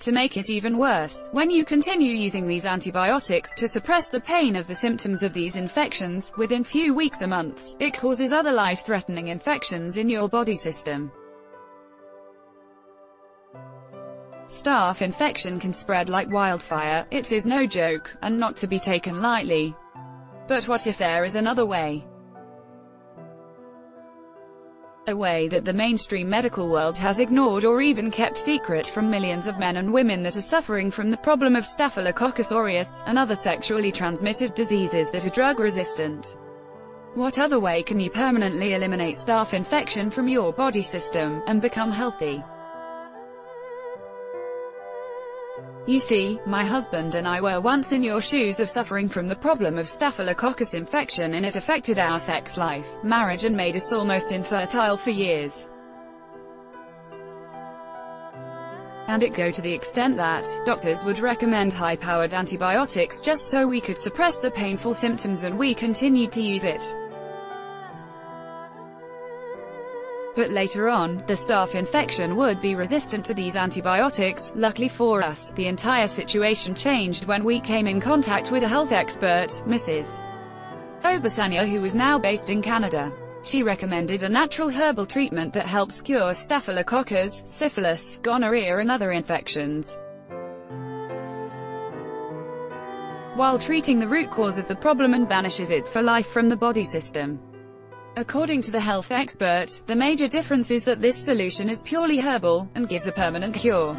To make it even worse, when you continue using these antibiotics to suppress the pain of the symptoms of these infections, within few weeks or months, it causes other life-threatening infections in your body system. Staph infection can spread like wildfire, it is no joke, and not to be taken lightly. But what if there is another way? A way that the mainstream medical world has ignored or even kept secret from millions of men and women that are suffering from the problem of Staphylococcus aureus, and other sexually transmitted diseases that are drug-resistant. What other way can you permanently eliminate staph infection from your body system, and become healthy? You see, my husband and I were once in your shoes of suffering from the problem of Staphylococcus infection, and it affected our sex life, marriage, and made us almost infertile for years. And it go to the extent that doctors would recommend high-powered antibiotics just so we could suppress the painful symptoms, and we continued to use it. But later on, the staph infection would be resistant to these antibiotics. Luckily for us, the entire situation changed when we came in contact with a health expert, Mrs. Obasanjo, who was now based in Canada. She recommended a natural herbal treatment that helps cure staphylococcus, syphilis, gonorrhea, and other infections, while treating the root cause of the problem and banishes it for life from the body system. According to the health expert, the major difference is that this solution is purely herbal, and gives a permanent cure.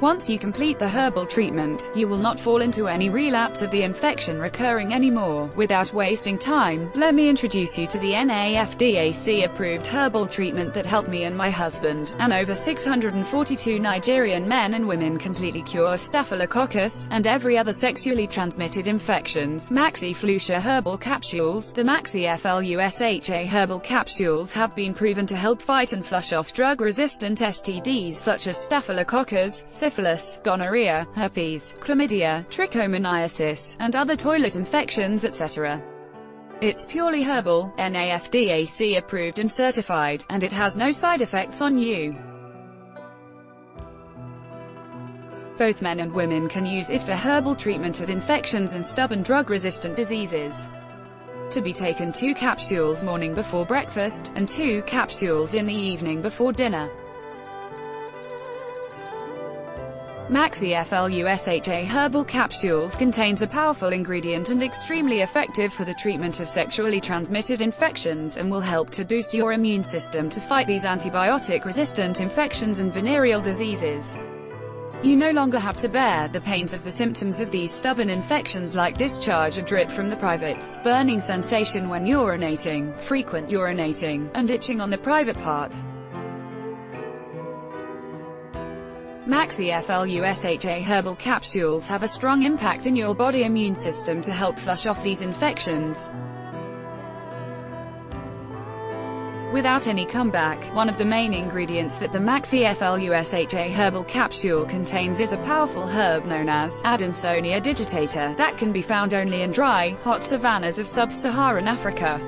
Once you complete the herbal treatment, you will not fall into any relapse of the infection recurring anymore. Without wasting time, let me introduce you to the NAFDAC-approved herbal treatment that helped me and my husband, and over 642 Nigerian men and women completely cure Staphylococcus, and every other sexually transmitted infections. Maxi Flusha herbal capsules. The Maxi Flusha herbal capsules have been proven to help fight and flush off drug-resistant STDs such as Staphylococcus, syphilis, gonorrhea, herpes, chlamydia, trichomoniasis, and other toilet infections, etc. It's purely herbal, NAFDAC approved and certified, and it has no side effects on you. Both men and women can use it for herbal treatment of infections and stubborn drug-resistant diseases. To be taken 2 capsules morning before breakfast, and 2 capsules in the evening before dinner. Maxi Flusha herbal capsules contains a powerful ingredient and extremely effective for the treatment of sexually transmitted infections, and will help to boost your immune system to fight these antibiotic-resistant infections and venereal diseases. You no longer have to bear the pains of the symptoms of these stubborn infections, like discharge or drip from the privates, burning sensation when urinating, frequent urinating, and itching on the private part. Maxi Flusha herbal capsules have a strong impact in your body immune system to help flush off these infections without any comeback. One of the main ingredients that the Maxi Flusha herbal capsule contains is a powerful herb known as Adansonia digitata that can be found only in dry, hot savannas of sub-Saharan Africa.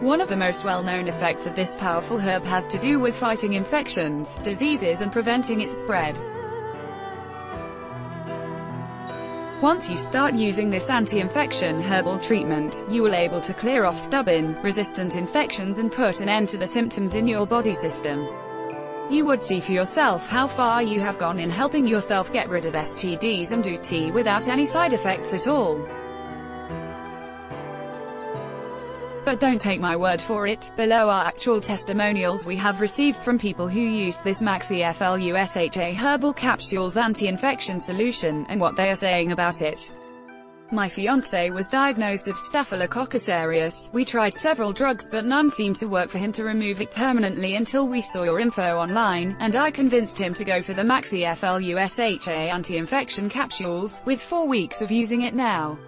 One of the most well-known effects of this powerful herb has to do with fighting infections, diseases, and preventing its spread. Once you start using this anti-infection herbal treatment, you will be able to clear off stubborn, resistant infections and put an end to the symptoms in your body system. You would see for yourself how far you have gone in helping yourself get rid of STDs and do tea without any side effects at all. But don't take my word for it. Below are actual testimonials we have received from people who use this Maxi Flusha herbal capsules anti-infection solution, and what they are saying about it. My fiancé was diagnosed of Staphylococcus aureus. We tried several drugs but none seemed to work for him to remove it permanently until we saw your info online, and I convinced him to go for the Maxi Flusha anti-infection capsules, with 4 weeks of using it now.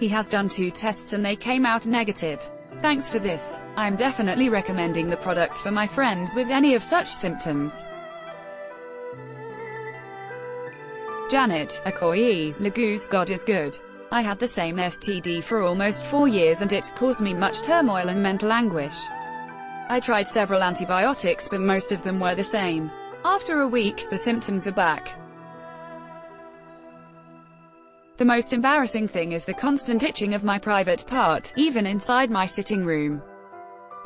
He has done 2 tests and they came out negative. Thanks for this. I'm definitely recommending the products for my friends with any of such symptoms. Janet Okoye, Lagos. God is good. I had the same STD for almost 4 years and it caused me much turmoil and mental anguish. I tried several antibiotics, but most of them were the same. After a week, the symptoms are back. The most embarrassing thing is the constant itching of my private part, even inside my sitting room.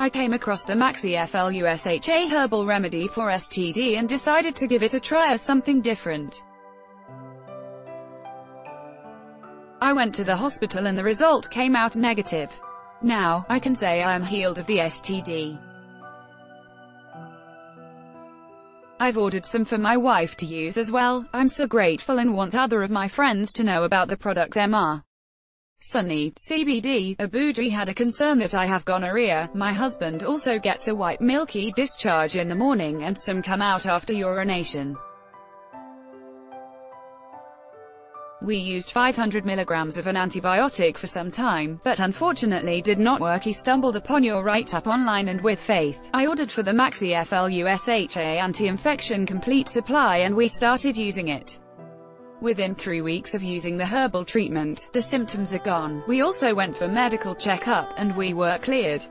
I came across the Maxi Flusha herbal remedy for STD and decided to give it a try as something different. I went to the hospital and the result came out negative. Now, I can say I am healed of the STD. I've ordered some for my wife to use as well. I'm so grateful and want other of my friends to know about the product. Mr. Sunny, CBD, Abudri had a concern that I have gonorrhea. My husband also gets a white milky discharge in the morning and some come out after urination. We used 500 milligrams of an antibiotic for some time, but unfortunately did not work. He stumbled upon your write-up online and with faith, I ordered for the Maxi Flusha anti-infection complete supply and we started using it. Within 3 weeks of using the herbal treatment, the symptoms are gone. We also went for medical check-up, and we were cleared.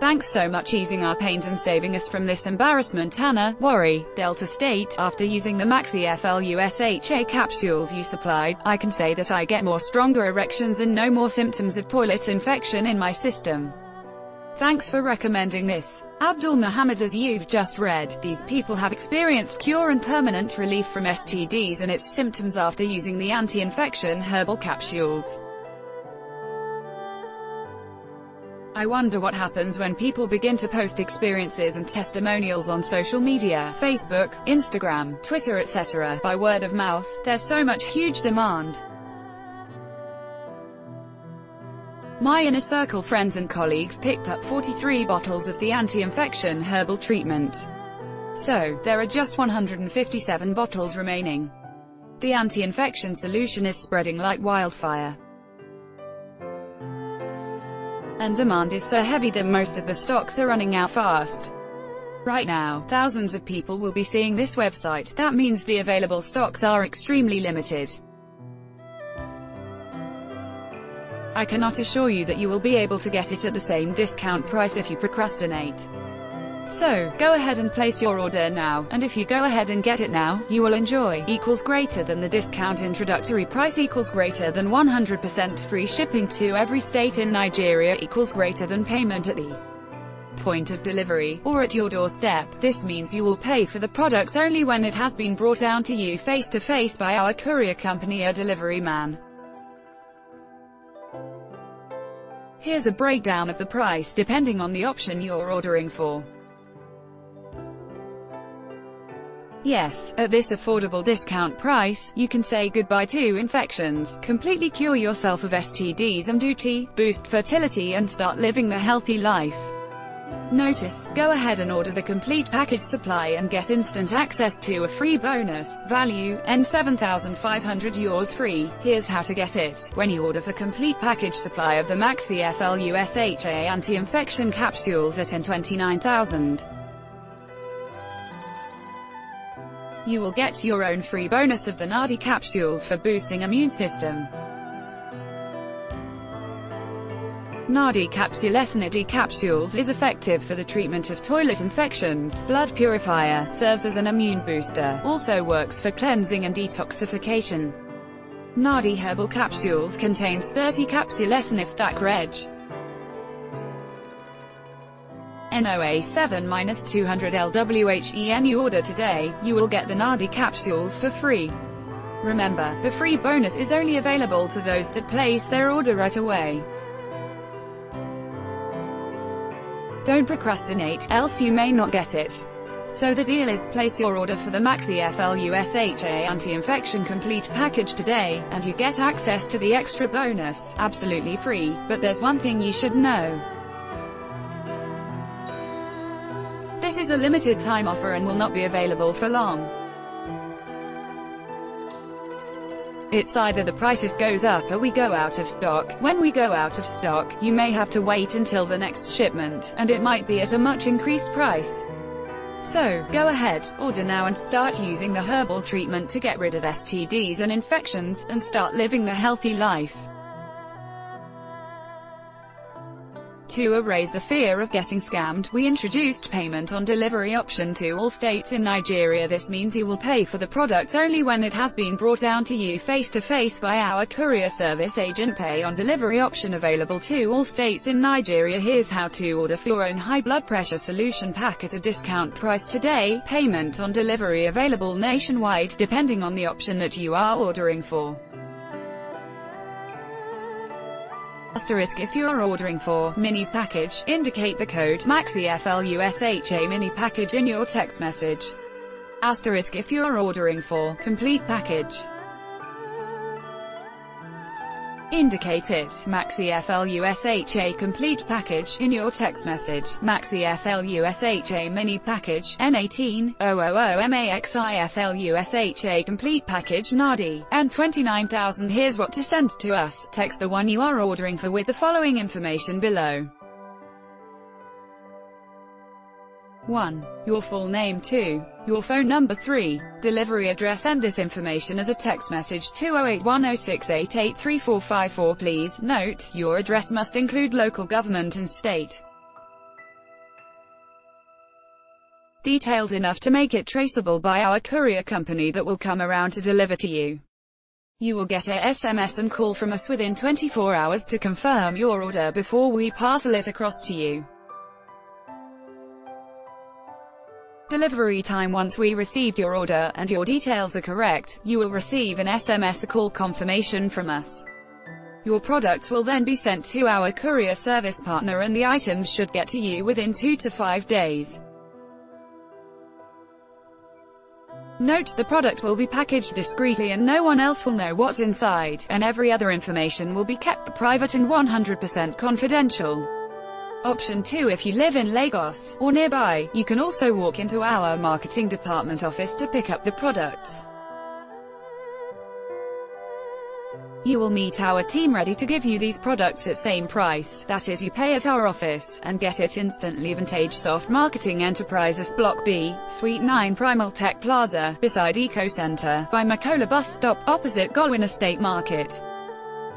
Thanks so much easing our pains and saving us from this embarrassment. Hannah, Worry, Delta State. After using the Maxi Flusha capsules you supplied, I can say that I get more stronger erections and no more symptoms of toilet infection in my system. Thanks for recommending this. Abdul Muhammad, as you've just read, these people have experienced cure and permanent relief from STDs and its symptoms after using the anti-infection herbal capsules. I wonder what happens when people begin to post experiences and testimonials on social media, Facebook, Instagram, Twitter, etc., by word of mouth. There's so much huge demand. My inner circle friends and colleagues picked up 43 bottles of the anti-infection herbal treatment. So, there are just 157 bottles remaining. The anti-infection solution is spreading like wildfire, and demand is so heavy that most of the stocks are running out fast. Right now, thousands of people will be seeing this website. That means the available stocks are extremely limited. I cannot assure you that you will be able to get it at the same discount price if you procrastinate. So, go ahead and place your order now, and if you go ahead and get it now, you will enjoy equals greater than the discount introductory price equals greater than 100% free shipping to every state in Nigeria equals greater than payment at the point of delivery, or at your doorstep. This means you will pay for the products only when it has been brought down to you face-to-face by our courier company or delivery man. Here's a breakdown of the price depending on the option you're ordering for. Yes, at this affordable discount price, you can say goodbye to infections, completely cure yourself of STDs and duty, boost fertility and start living the healthy life. Notice, go ahead and order the complete package supply and get instant access to a free bonus, value, N$7,500 free. Here's how to get it. When you order for complete package supply of the Maxi Flusha anti-infection capsules at N$29,000, you will get your own free bonus of the Nardi Capsules for boosting immune system. Nardi Capsules is effective for the treatment of toilet infections, blood purifier, serves as an immune booster, also works for cleansing and detoxification. Nardi Herbal Capsules contains 30 capsules NAFDAC Reg NOA 7-200 LWHE. When you order today, you will get the Nardi Capsules for free. Remember, the free bonus is only available to those that place their order right away. Don't procrastinate, else you may not get it. So the deal is, place your order for the Maxi Flusha anti-infection complete package today, and you get access to the extra bonus, absolutely free. But there's one thing you should know. This is a limited time offer and will not be available for long. It's either the prices goes up or we go out of stock. When we go out of stock, you may have to wait until the next shipment, and it might be at a much increased price. So, go ahead, order now and start using the herbal treatment to get rid of STDs and infections, and start living the healthy life. To erase the fear of getting scammed, we introduced payment on delivery option to all states in Nigeria. This means you will pay for the product only when it has been brought down to you face-to-face by our courier service agent. Pay on delivery option available to all states in Nigeria. Here's how to order for your own high blood pressure solution pack at a discount price today. Payment on delivery available nationwide, depending on the option that you are ordering for. Asterisk: if you are ordering for mini package, indicate the code Maxi Flusha mini package in your text message. Asterisk: if you are ordering for complete package, indicate it Maxi Flusha complete package in your text message. Maxi Flusha mini package N18000 Maxi Flusha complete package Nardi N29000. Here's what to send to us. Text the one you are ordering for with the following information below. 1. Your full name. 2. Your phone number. 3. Delivery address. Send this information as a text message 20810688344. Please note, your address must include local government and state detailed enough to make it traceable by our courier company that will come around to deliver to you. You will get a SMS and call from us within 24 hours to confirm your order before we parcel it across to you. Delivery time: once we received your order, and your details are correct, you will receive an SMS call confirmation from us. Your products will then be sent to our courier service partner and the items should get to you within 2 to 5 days. Note, the product will be packaged discreetly and no one else will know what's inside, and every other information will be kept private and 100% confidential. Option 2. If you live in Lagos or nearby, you can also walk into our marketing department office to pick up the products. You will meet our team ready to give you these products at same price, that is, you pay at our office, and get it instantly. Vantage Soft Marketing Enterprises, Block B, Suite 9, Primal Tech Plaza, beside Eco Center, by Makola Bus Stop, opposite Gowin Estate Market.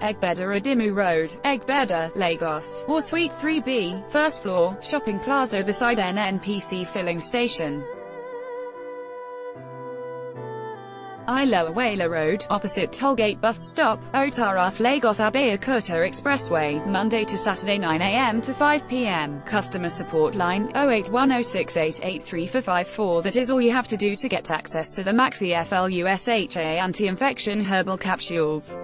Egbeda Adimu Road, Egbeda, Lagos, or Suite 3B, first floor, Shopping Plaza beside NNPC Filling Station. Ilawela Road, opposite Tollgate Bus Stop, Otaraf Lagos Abeokuta Expressway, Monday to Saturday 9 a.m. to 5 p.m, Customer support line, 08106883454. That is all you have to do to get access to the Maxi Flusha anti-infection herbal capsules.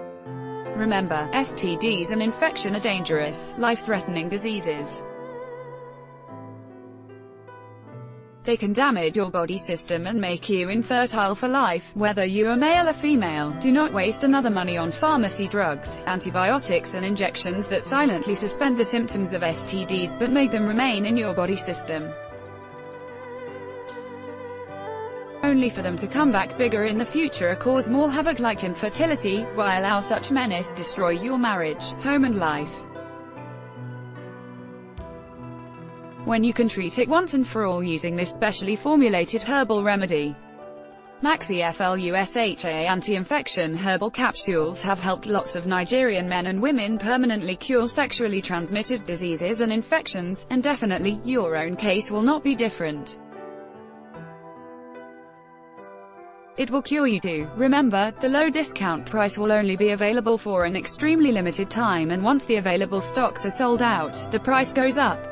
Remember, STDs and infection are dangerous, life-threatening diseases. They can damage your body system and make you infertile for life, whether you are male or female. Do not waste another money on pharmacy drugs, antibiotics and injections that silently suspend the symptoms of STDs but make them remain in your body system, only for them to come back bigger in the future or cause more havoc like infertility, while our such menace destroy your marriage, home and life. When you can treat it once and for all using this specially formulated herbal remedy. Maxi Flusha anti-infection herbal capsules have helped lots of Nigerian men and women permanently cure sexually transmitted diseases and infections, and definitely, your own case will not be different. It will cure you too. Remember, the low discount price will only be available for an extremely limited time, and once the available stocks are sold out, the price goes up.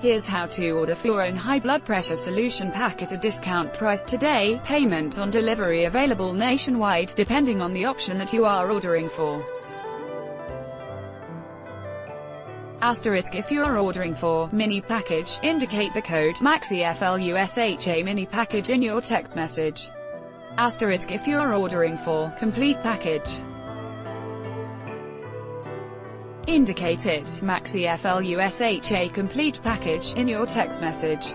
Here's how to order for your own high blood pressure solution pack at a discount price today. Payment on delivery available nationwide, depending on the option that you are ordering for. Asterisk: if you are ordering for mini package, indicate the code Maxi Flusha mini package in your text message. Asterisk: if you are ordering for complete package, indicate it Maxi Flusha complete package in your text message.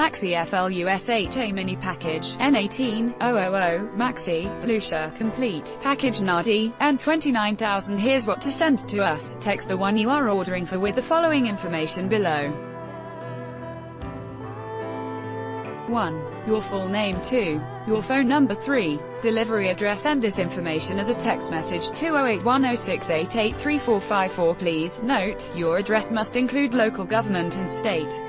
Maxi Flusha mini package N18000 Maxi Flusha complete package Nardi N29000. Here's what to send to us. Text the one you are ordering for with the following information below. 1. Your full name. 2. Your phone number. 3. Delivery address. Send this information as a text message 2081068883454. Please note, your address must include local government and state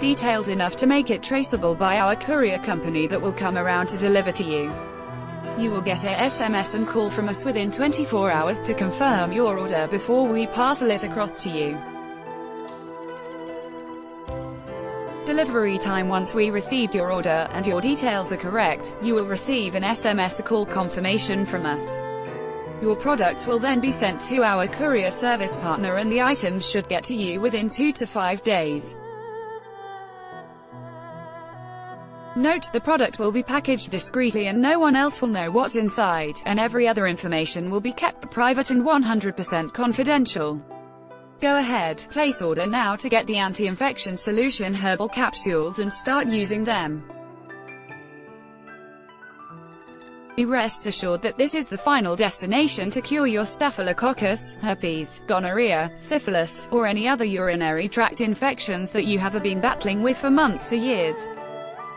details enough to make it traceable by our courier company that will come around to deliver to you. You will get a SMS and call from us within 24 hours to confirm your order before we parcel it across to you. Delivery time. Once we received your order, and your details are correct, you will receive an SMS call confirmation from us. Your products will then be sent to our courier service partner and the items should get to you within 2 to 5 days. Note, the product will be packaged discreetly and no one else will know what's inside, and every other information will be kept private and 100% confidential. Go ahead, place order now to get the anti-infection solution herbal capsules and start using them. Be rest assured that this is the final destination to cure your staphylococcus, herpes, gonorrhea, syphilis, or any other urinary tract infections that you have been battling with for months or years.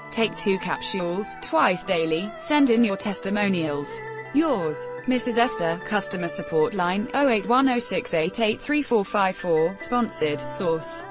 Take 2 capsules, twice daily, send in your testimonials. Yours, Mrs. Esther, Customer Support Line, 08106883454, sponsored, source.